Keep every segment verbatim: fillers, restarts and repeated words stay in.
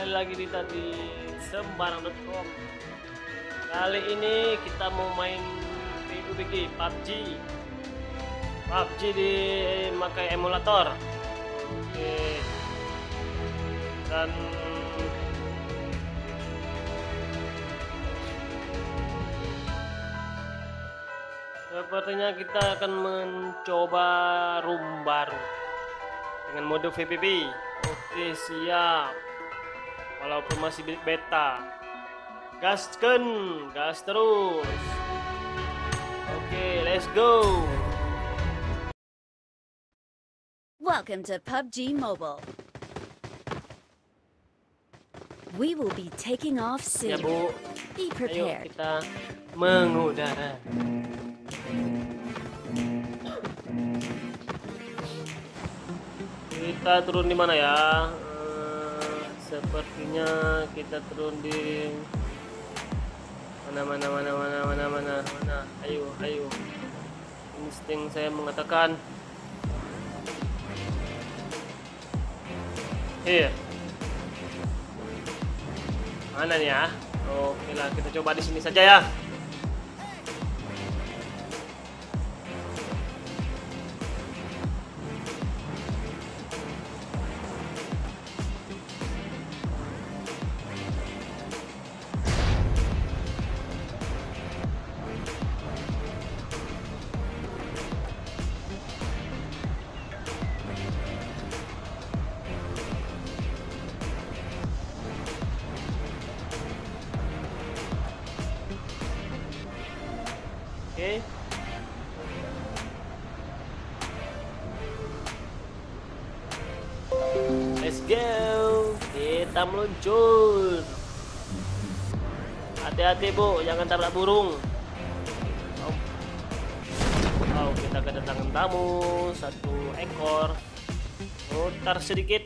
kembali lagi di tadi sembarang dot com. Kali ini kita mau main P U B G P U B G P U B G di pakai emulator. Oke. Dan sepertinya kita akan mencoba room baru dengan mode V P P. Oke, siap. Walaupun masih beta, gaskan, gas terus. Oke, let's go. Welcome to P U B G Mobile. We will be taking off soon. Ya, Bu. Be prepared. Ayo kita mengudara. Kita turun di mana ya? Uh, sepertinya kita turun di mana mana mana mana mana mana mana. Ayo ayo. Insting saya mengatakan here. Mana nih ya? Oke lah, kita coba di sini saja ya. Oke. Okay. Let's go. Kita meluncur. Hati-hati, Bu, jangan tabrak burung. Oh. Oh, kita kedatangan tamu, satu ekor. Putar sedikit.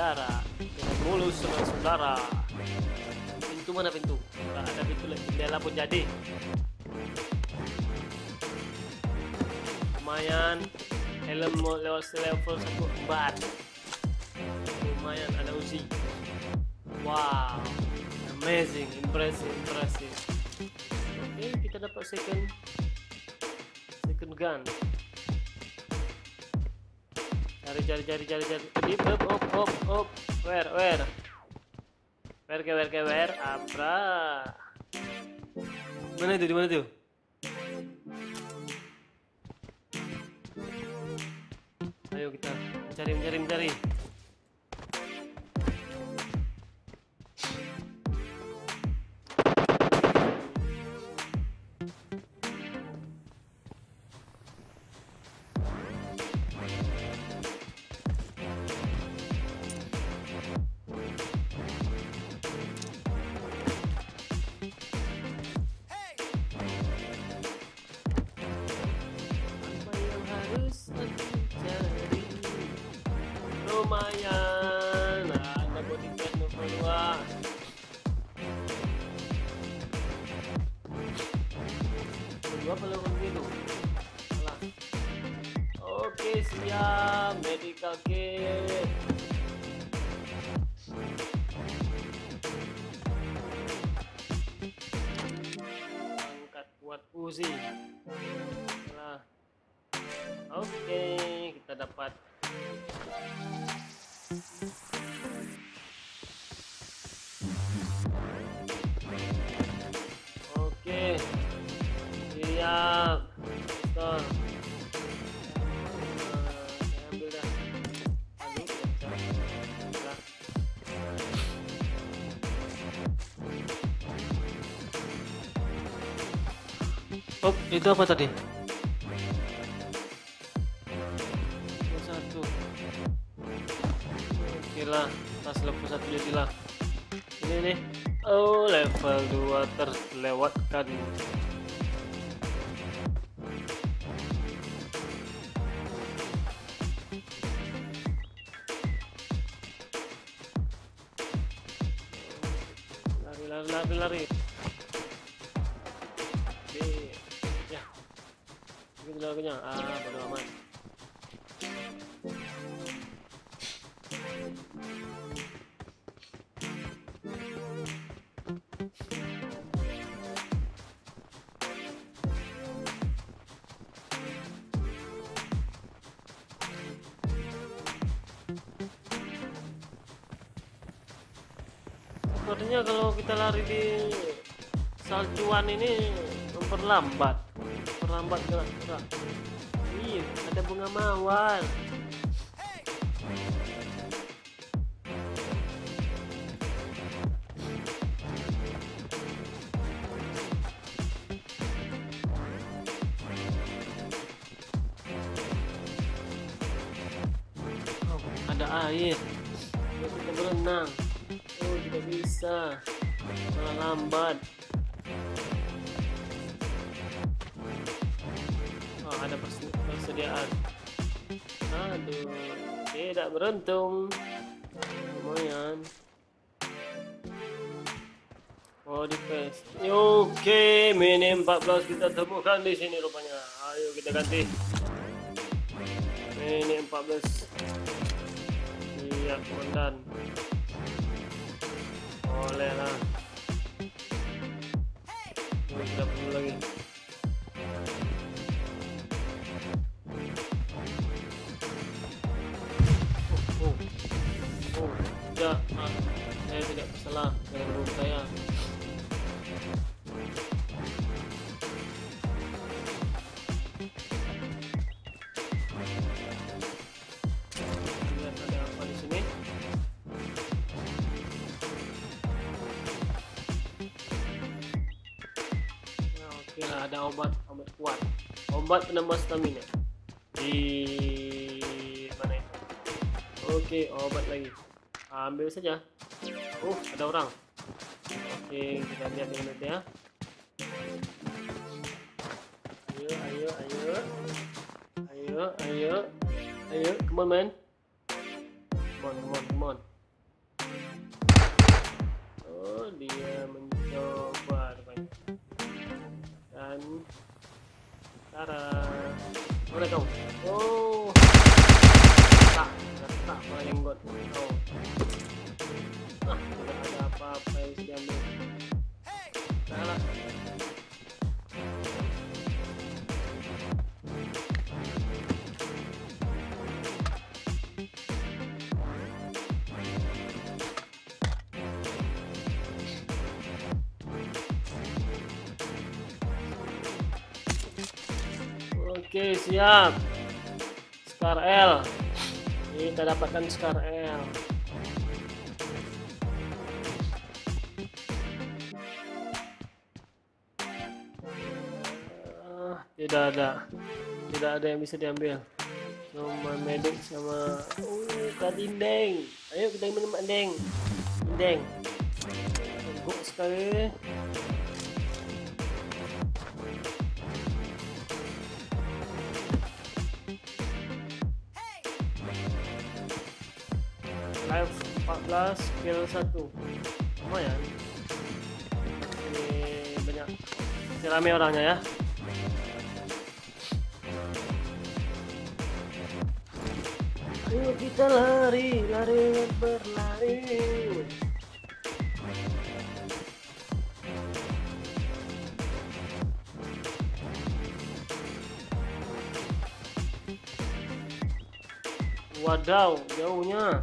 Saudara, kita mulus dengan saudara. Pintu mana pintu? Nah, ada pintu lagi, jendela pun jadi. Lumayan, helm lewat level satu empat. Lumayan, ada uzi. Wow, amazing, impressive, impressive. Oke, okay, kita dapat second, second gun. Cari cari cari cari cari. Dip, op op op. Where where? Where ke where ke where? Abra. Mana itu? Di mana itu? Ayo kita mencari mencari mencari. Lumayan, ada bodyguard nomor dua. Dua peluru biru. Oke, siap. Medical kit. Angkat kuat uzi. Nah. Oke, kita dapat. Oke, siap. Tuh. Saya ambil dah. Aduh, pecah. Oh, itu apa tadi? Tas level satu jadilah ini nih. Oh, level dua terlewatkan. Lari lari lari lari. Oke, ya. Begitu kenyang, kenyang. Ah, bodo amat. Sepertinya kalau kita lari di saljuan ini memperlambat, memperlambat gerak-gerak. Iya, ada bunga mawar. Oh, ada air. Jadi kita berenang. Oh, tidak bisa. Malah lambat. Oh, ada persediaan. Aduh, tidak beruntung. Lumayan. Oh, di face. Oke, mini empat belas kita temukan di sini rupanya. Ayo kita ganti. mini empat belas. Iya, komandan. Boleh lah. Kita perlu lagi. Oh, oh, oh, tidak, ah, saya tidak bersalah dengan burung saya. Ada obat obat kuat, obat penambah stamina di mana itu? Oke, obat lagi, ambil saja. Uh, ada orang. Oke, kita lihat dulu ya. Ayo, ayo, ayo, ayo, ayo, ayo, come on man, come on, come on, come on. Oh, dia mencoba rupanya. Dan cara mana kau? Oh, tak, tak melenggot kau. Ah, tidak ada apa-apa yang diambil. Salah. Oke, siap. Scar-L. Ini kita dapatkan Scar-L. Uh, tidak ada. Tidak ada yang bisa diambil. Cuma medik sama uh, kadindeng. Ayo kita minum deng. Deng. Teguk sekali. empat belas kill satu. Lumayan. Ini banyak. Ini rame orangnya ya. Ayo kita lari, lari berlari. Wadaw, jauhnya.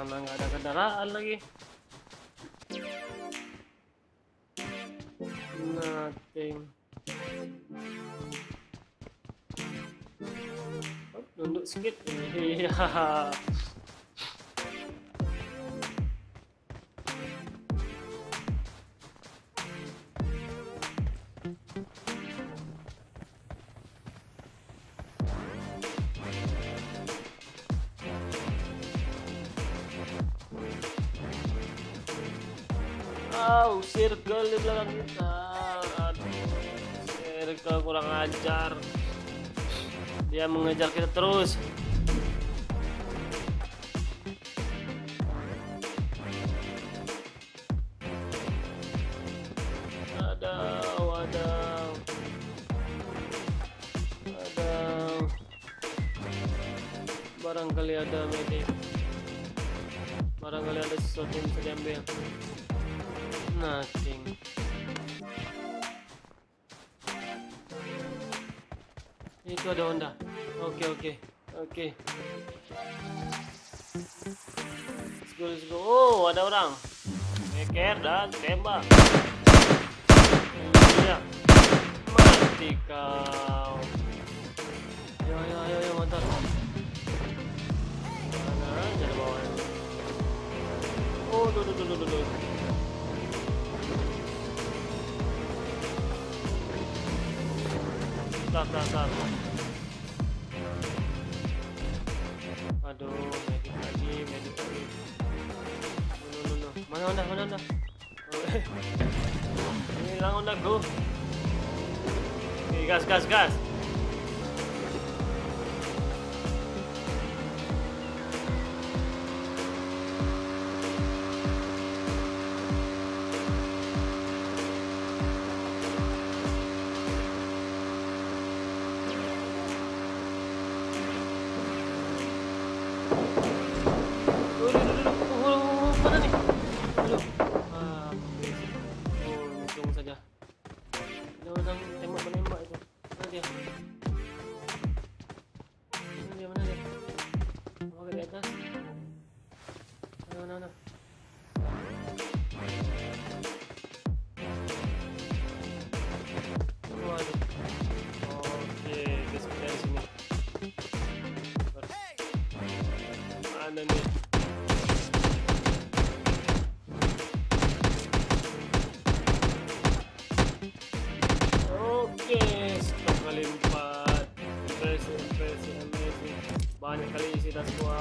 Mana nggak ada kendaraan lagi. Nothing. Oh, nunduk sikit. Iya. Wow, circle di belakang kita. Aduh, circle kurang ajar. Dia mengejar kita terus. Oh no. Oh no. Barangkali ada medik. Barangkali ada sesuatu yang bisa diambil. Nothing. Itu ada Honda. Oke okay, oke okay, oke. Okay. Let's go let's go. Oh ada orang. Meker dan tembak. Ya. Mati kau. Ayo ayo ayo ayo motor. Mana jalan bawah. Oh tuh tuh tuh tuh tuh. Stop, stop, stop. Aduh, medik lagi, medik lagi. No, no, no. Mana Honda, mana Honda? Ini hilang Honda, go. Gas, gas, gas.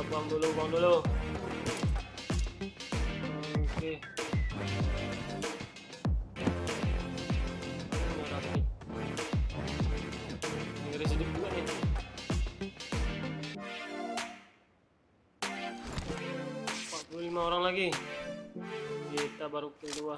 Buang dulu, buang dulu. Okey. Mana orang ni? Ini ada sedikit buat ni. empat puluh lima orang lagi. Kita baru kedua.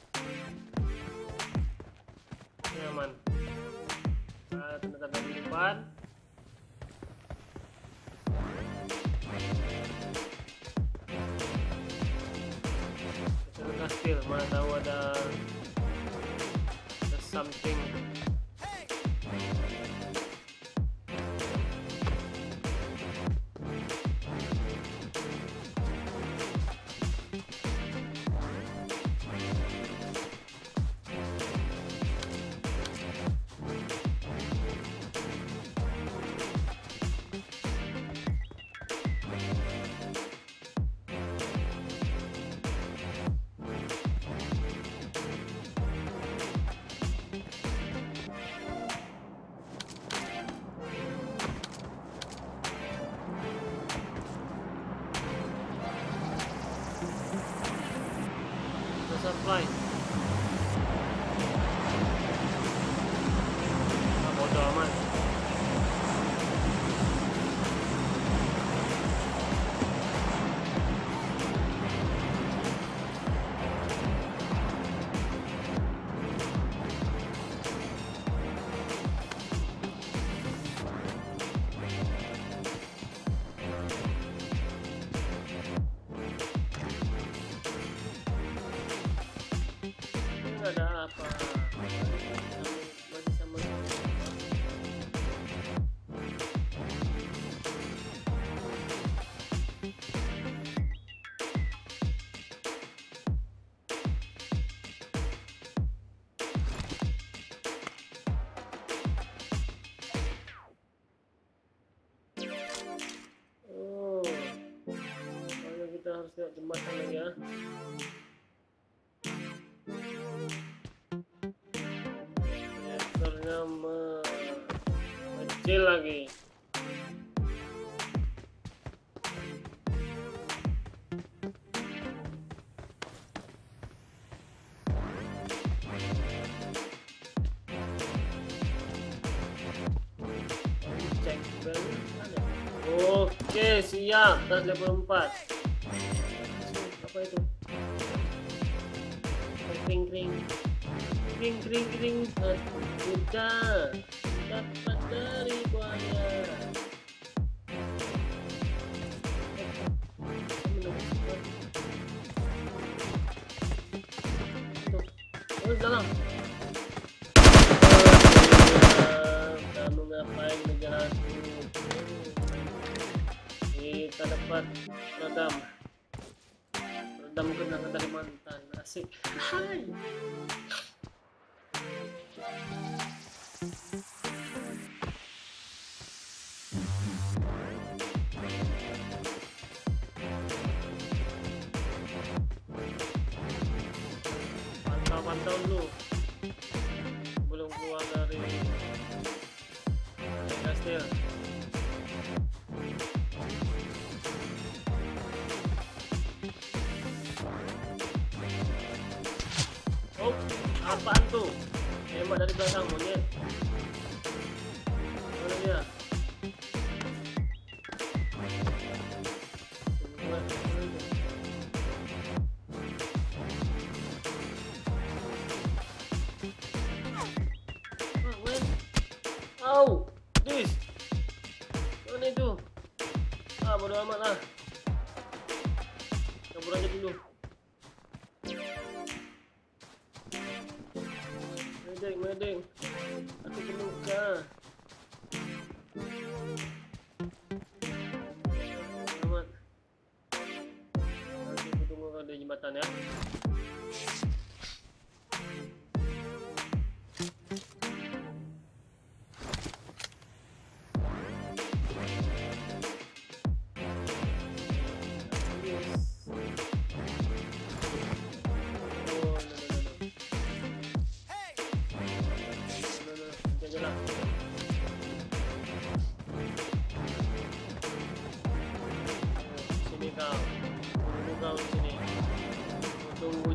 Ini aman. Nah, tanda-tanda di depan. Kita lekas still, mana tahu ada ada something. Supply. Ah, bodoh amat. there. Bernama kecil lagi. Cek balik. Oke, siap. Terus level empat. Apa itu? Ring ring. Ring ring ring. Udah dapat dari buaya. Terus dalam. Kamu ngapain mengejar aku? Kita dapat redam. Redam kenangan dari mantan. Asik. Hai. Pantau-pantau dulu, belum keluar dari kastil. Oh, apaan tuh? Tembak dari belakang monyet. Mana dia? Oh, this. Mana itu? Ah, bodo amat lah. Cabut aja dulu. Medeng, medeng. Aku terluka. Bodo amat. Nanti aku tunggu ada jembatan ya.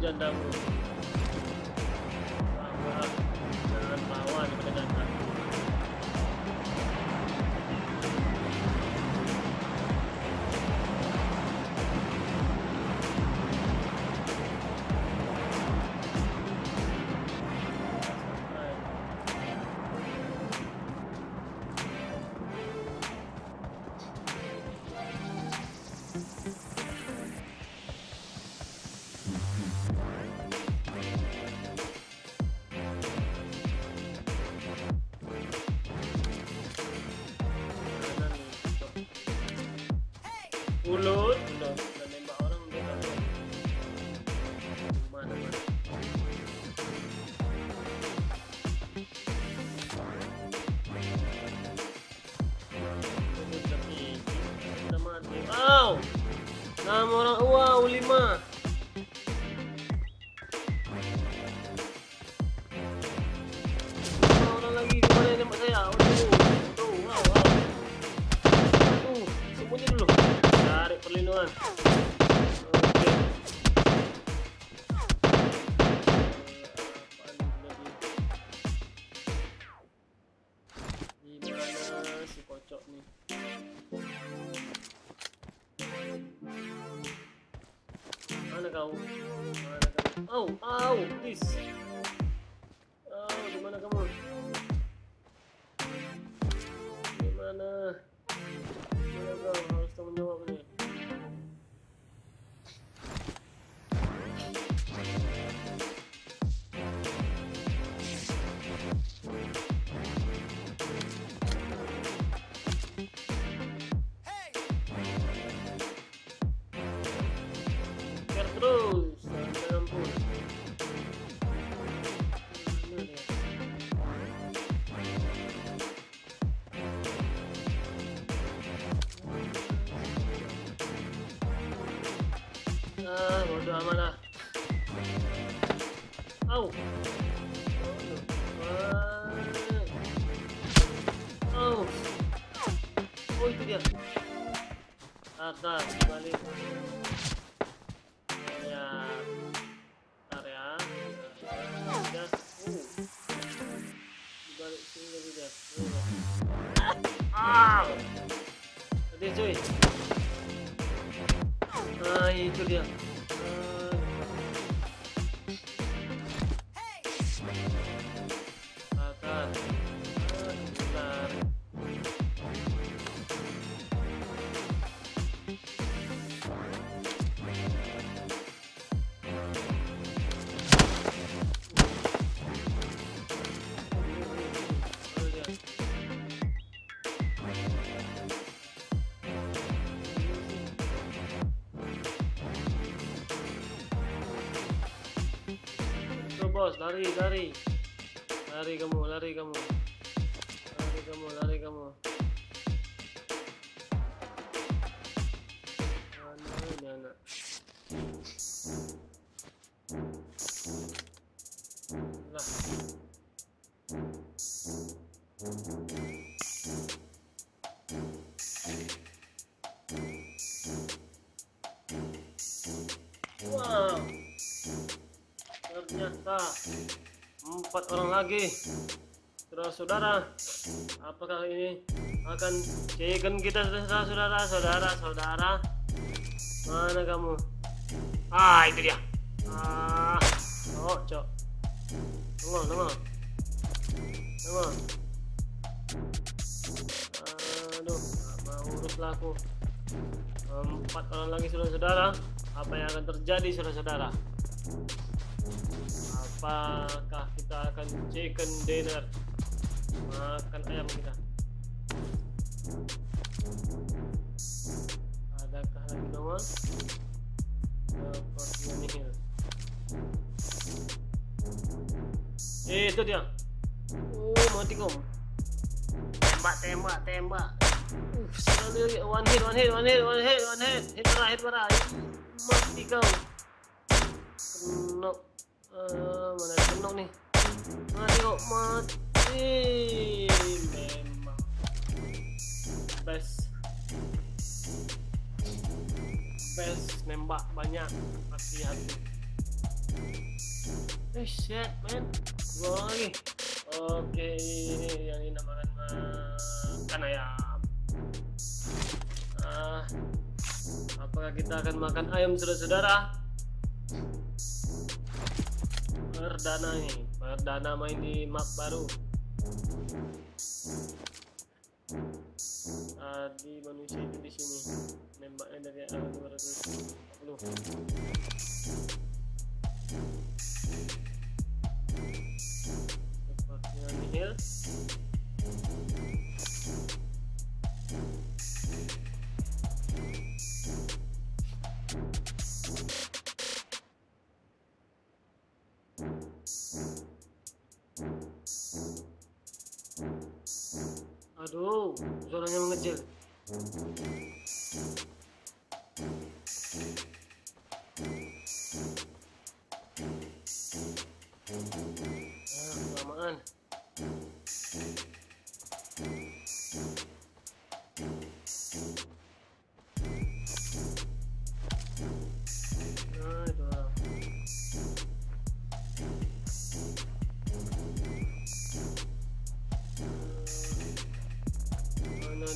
Jandamu bahwa dalam lawan pada datang ulut, udah udah nembak orang udah nembak mana mana tapi udah mati. Wow, nama orang wow lima. Kau mana kamu? Oh, oh, this. Oh, di mana kamu? Di mana? Mana kau? Harus tanggung jawab ni. Mana dia? mana? Oh. Oh. Oh, itu dia. Atas balik. Ya. Bentar ya. Gas. Uh. Balik sini lagi gas. Ah. Tadi cuy. Nah, itu dia. Bos, lari, lari, lari kamu, lari kamu, lari kamu, lari kamu. Mana ini anak? Lah. Wow. Ternyata empat orang lagi. Saudara-saudara, apakah ini akan chicken kita, saudara-saudara, saudara-saudara? Mana kamu? Ah, itu dia. Ah, oh, cok. Tunggu, tunggu. Tunggu. Aduh, mau urus laku. Empat orang lagi, saudara-saudara. Apa yang akan terjadi, saudara-saudara? Apakah kita akan chicken dinner, makan ayam kita? Adakah lagi nomor? Sepertinya nihil. Eh, itu dia. Oh, mati kom. Tembak, tembak, tembak. Uh, sekali lagi. One hit, one hit, one hit, one hit, one hit. Hit parah, hit parah. Mati kau. Kenok. Uh, mana kenok nih? Mati kok, mati. Memang best, best nembak banyak. Mati hati. Eh, shit man. Dua lagi. Oke, ini yang dinamakan makan ayam. Ah, apakah kita akan makan ayam, saudara-saudara? Perdana nih, perdana main di map baru. Tadi manusia itu di sini, nembaknya dari arah dua ratus empat puluh. Sepertinya nihil. Aduh, suaranya mengecil. Ah, kelamaan. Nah, itu lah.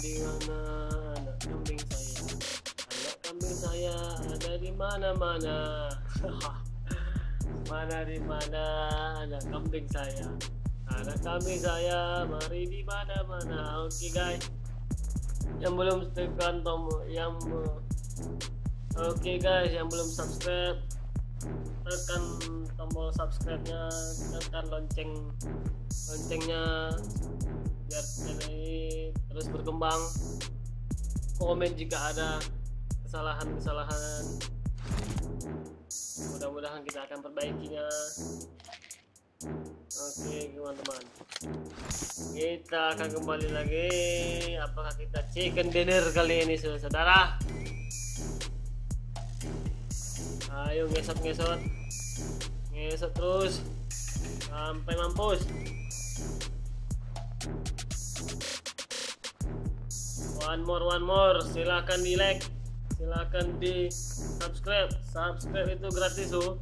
Di mana anak kambing saya? Anak kambing saya ada di mana-mana. Mana di mana anak kambing saya? Anak kambing saya mari di mana-mana. Oke okay, guys. Yang belum tekan tombol yang Oke okay, guys, yang belum subscribe tekan tombol subscribe-nya, tekan lonceng loncengnya biar channel ini terus berkembang. Komen jika ada kesalahan-kesalahan. Mudah-mudahan kita akan perbaikinya. Oke teman-teman, kita akan kembali lagi. Apakah kita chicken dinner kali ini, saudara? Ayo ngesot-ngesot. Ngesot terus sampai mampus. One more, one more. Silahkan di like, silahkan di subscribe. Subscribe itu gratis loh.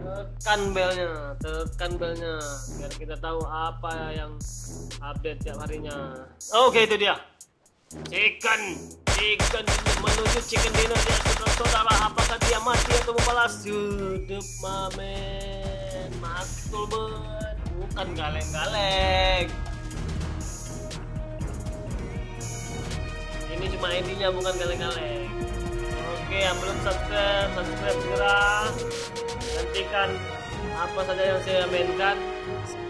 Tekan belnya, tekan belnya biar kita tahu apa yang update tiap harinya. Oke, itu dia. Chicken, chicken menuju chicken dinner dia saudara. Apakah dia mati atau membalas? Hidup mamen, maktul ben, bukan galeng-galeng. Ini cuma I D-nya bukan galeng-galeng. Oke, yang belum subscribe, subscribe segera. Nantikan apa saja yang saya mainkan.